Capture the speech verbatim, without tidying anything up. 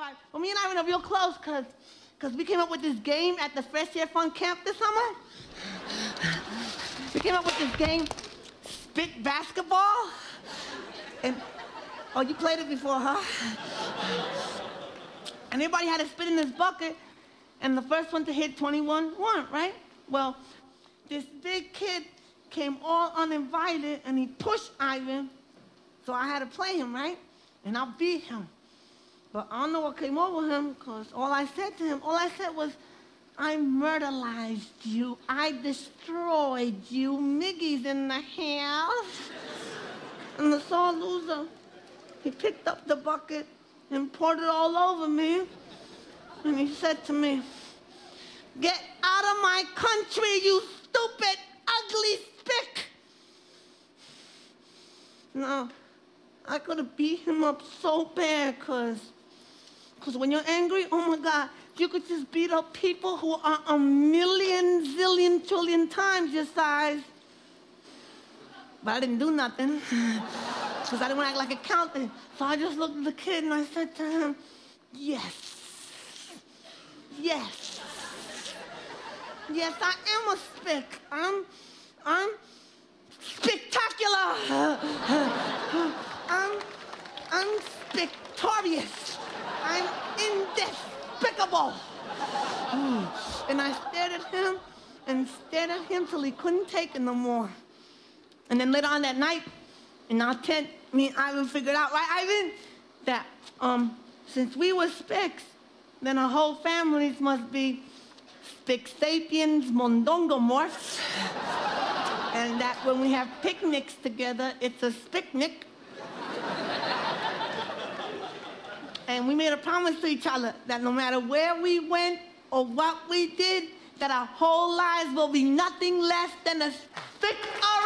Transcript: All right. Well, me and Ivan are real close because because we came up with this game at the Fresh Air Fund camp this summer. We came up with this game, spit basketball. And oh, you played it before, huh? And everybody had to spit in this bucket, and the first one to hit twenty-one won, right? Well, this big kid came all uninvited, and he pushed Ivan, so I had to play him, right? And I beat him. But I don't know what came over him, because all I said to him, all I said was, I murderized you. I destroyed you. Miggy's in the house. And the sore loser, he picked up the bucket and poured it all over me. And he said to me, get out of my country, you stupid, ugly spick. Now, I could have beat him up so bad, because because when you're angry, oh my God, you could just beat up people who are a million, zillion, trillion times your size. But I didn't do nothing, because I didn't want to act like a accountant. So I just looked at the kid and I said to him, yes, yes, yes, I am a spick. I'm, I'm spectacular. I'm, I'm spectorious. I'm indespicable. And I stared at him and stared at him till he couldn't take it no more. And then later on that night, in our tent, me and Ivan figured out, right, Ivan? That um, since we were spicks, then our whole families must be spicsapiens mondongomorphs. And that when we have picnics together, it's a spicnic. And we made a promise to each other that no matter where we went or what we did, that our whole lives will be nothing less than a spic.